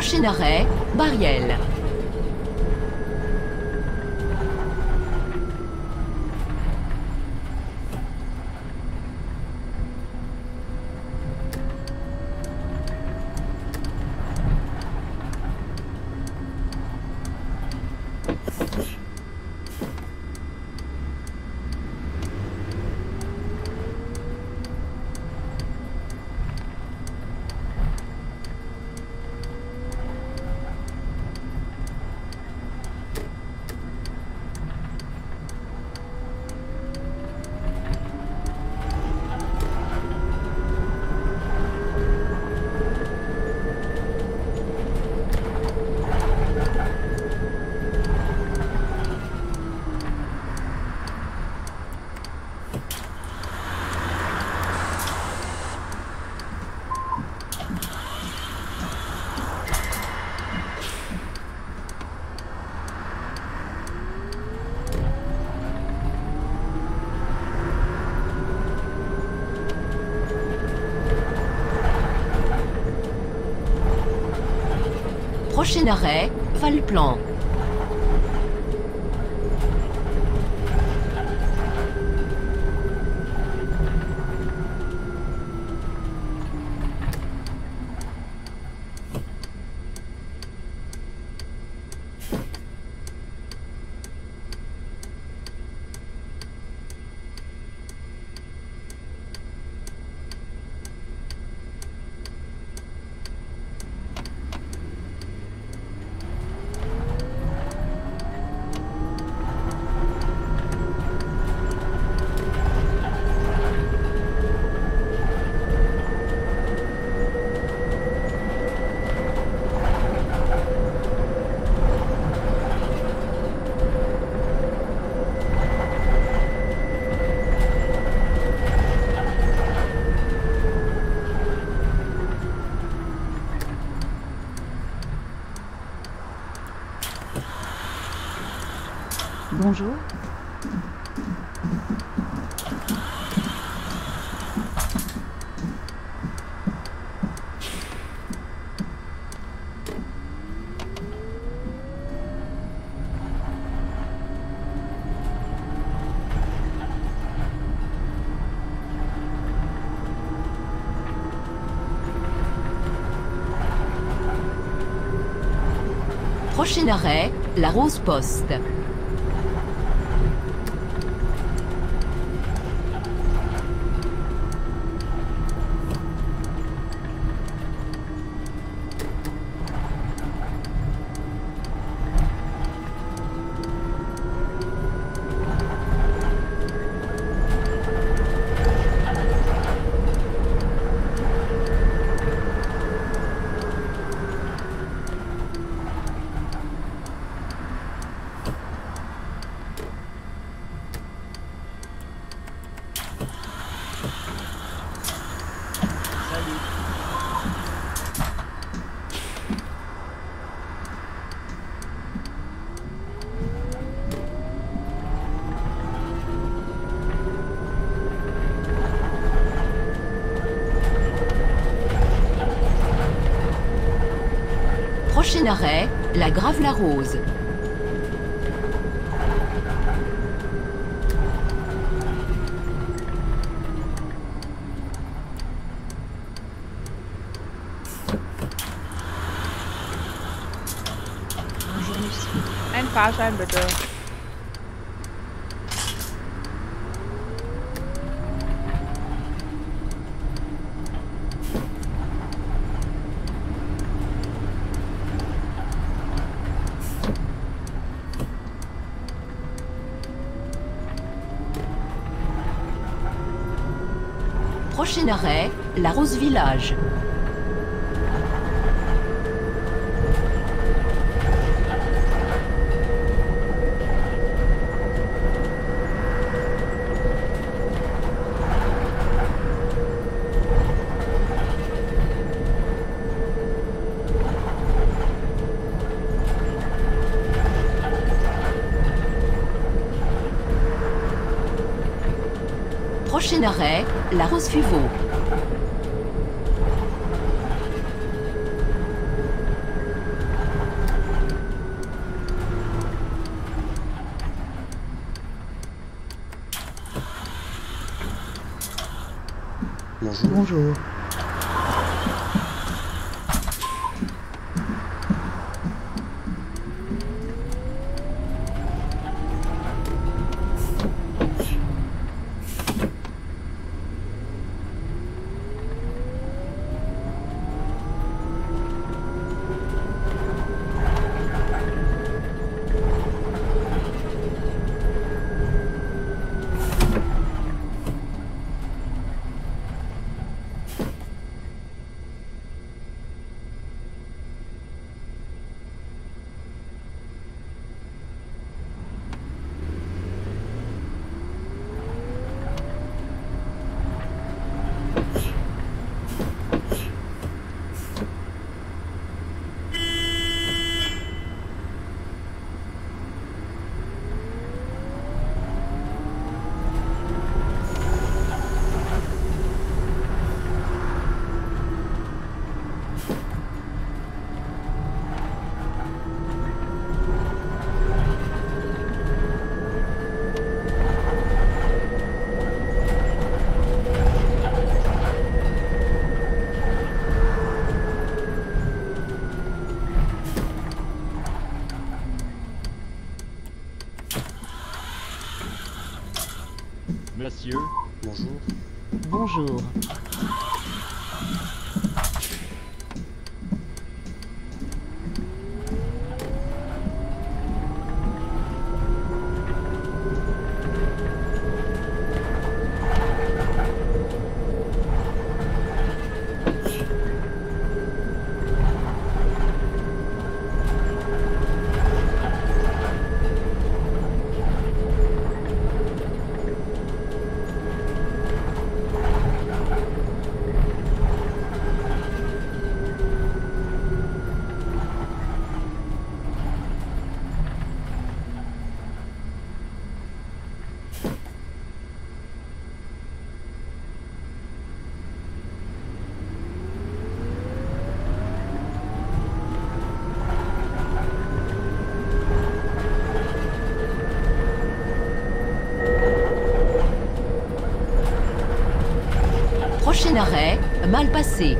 au Chénaret, Barriel. Chénaret, Valplan. Bonjour. Prochain arrêt, la Rose Poste. Chénaret, la Grave-la-Rose. Ein Fahrschein bitte. Chénaret, la Rose Village. Prochain arrêt, la Rose Fuveau. Bonjour. Bonjour. Monsieur. Bonjour. Bonjour. Chénaret, mal passé.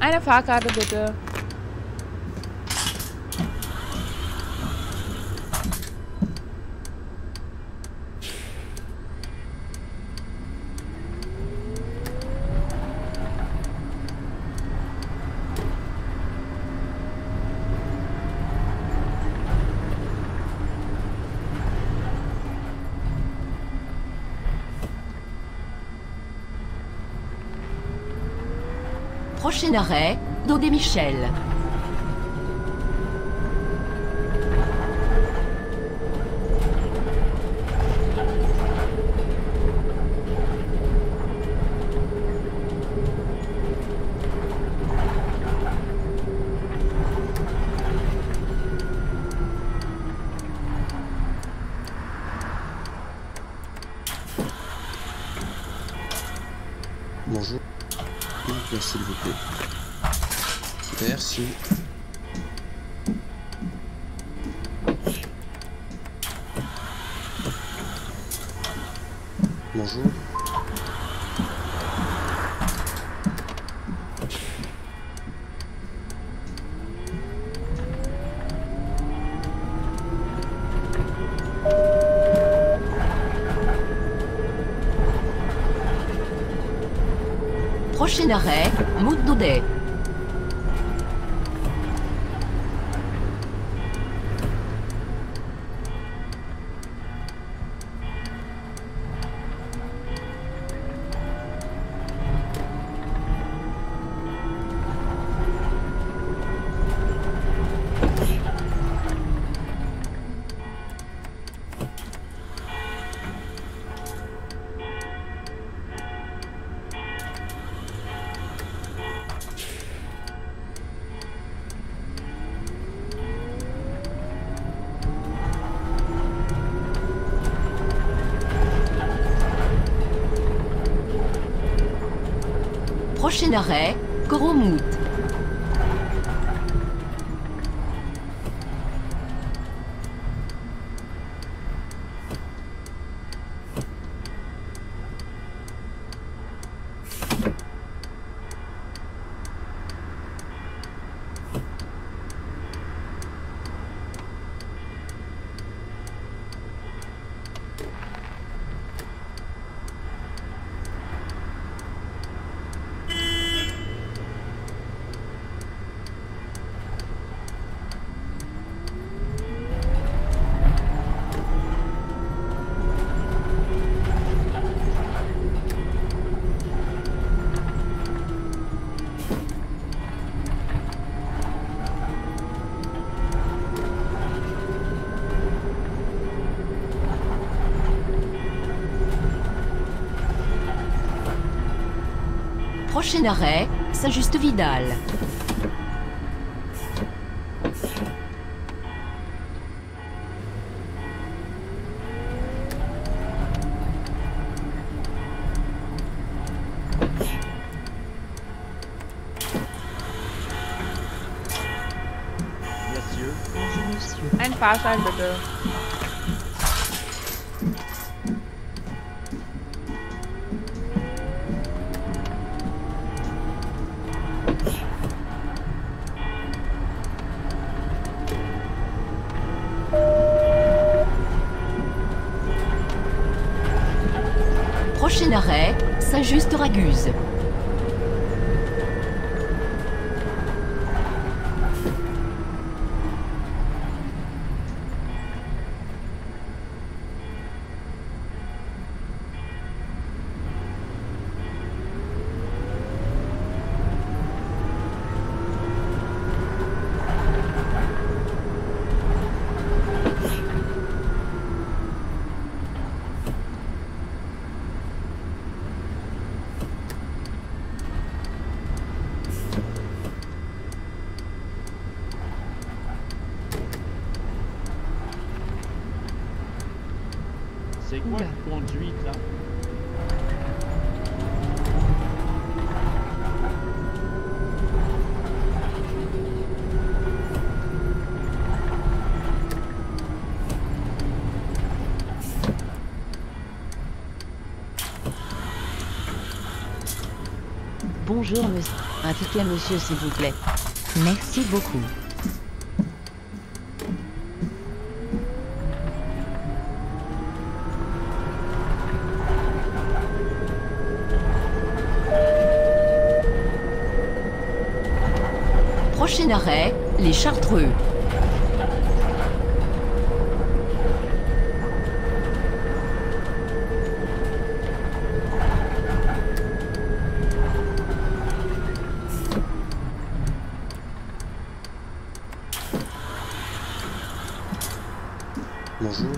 Eine Fahrkarte bitte. Prochain arrêt, Dondey Michel. Bonjour. S'il vous plaît. Merci. Bonjour. Chénaret, Mout Dondey. au Chénaret, Gromout. Chénaret, Saint-Just Vidal. Monsieur. And fast and bitter. Chénaret, Saint-Just Raguse. C'est quoi la conduite là? Bonjour monsieur. Un ticket monsieur s'il vous plaît. Merci beaucoup. Chénaret, les Chartreux. Bonjour.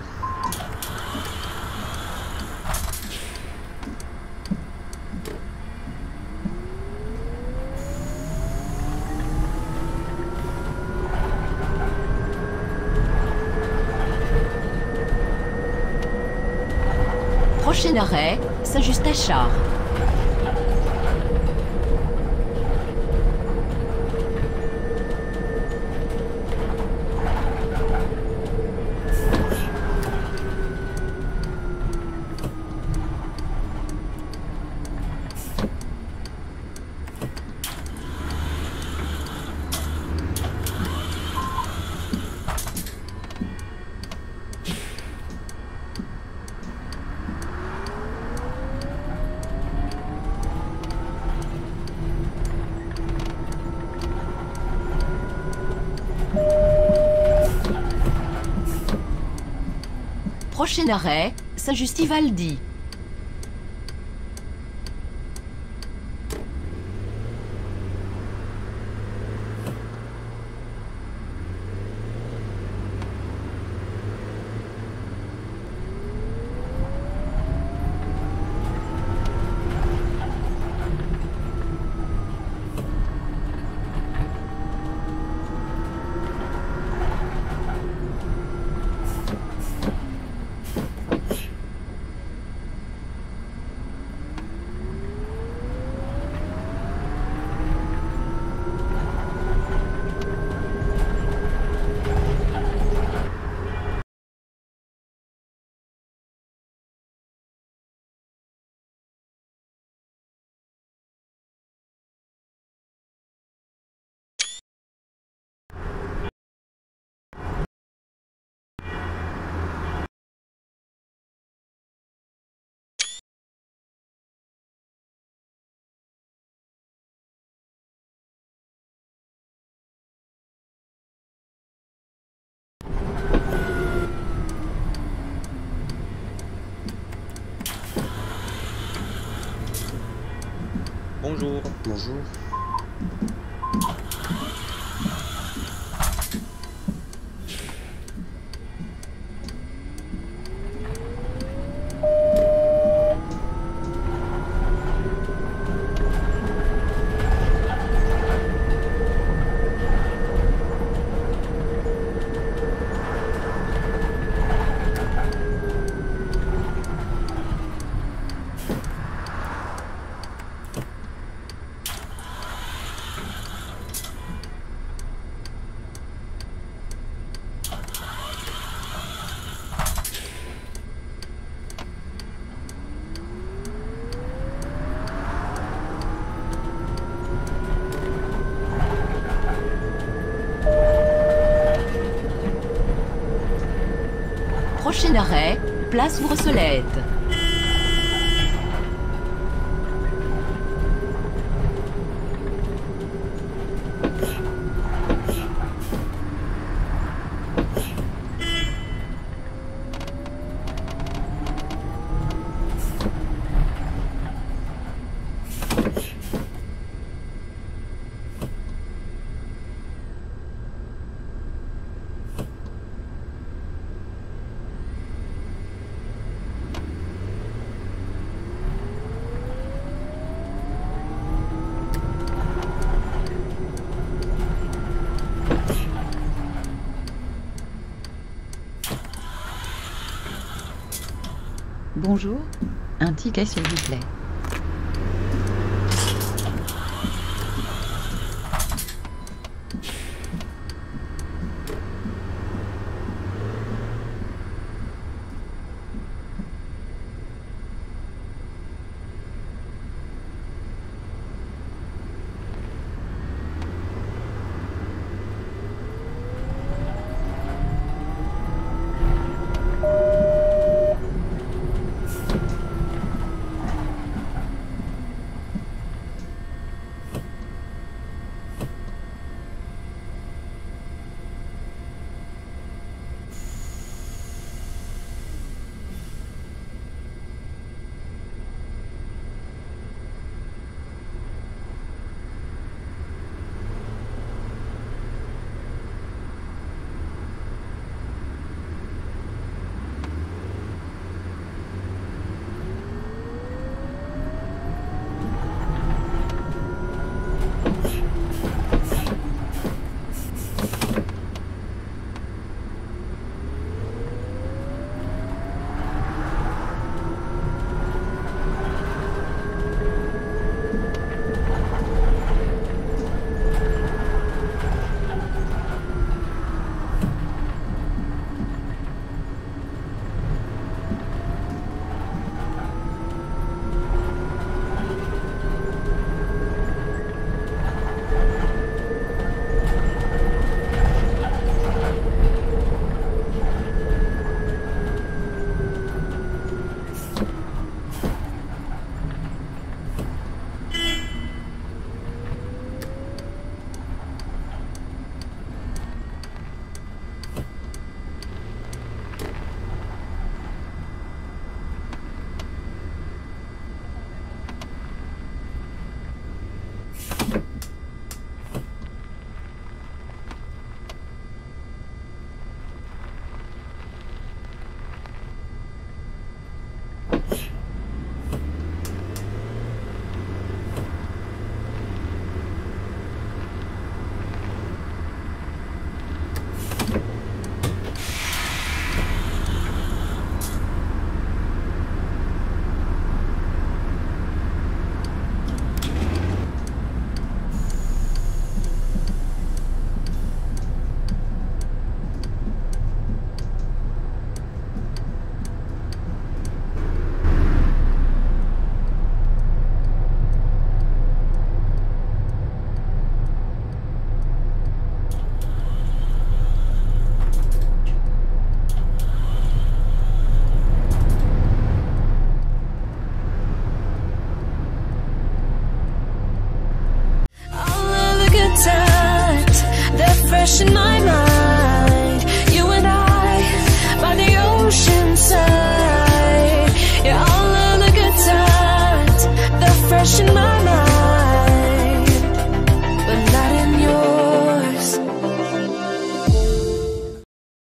Chénaret, Saint-Just à Chartres. Chénaret, Saint-Justivaldi. Bonjour. Bonjour. Chénaret, place Brossolette. Bonjour, un ticket s'il vous plaît.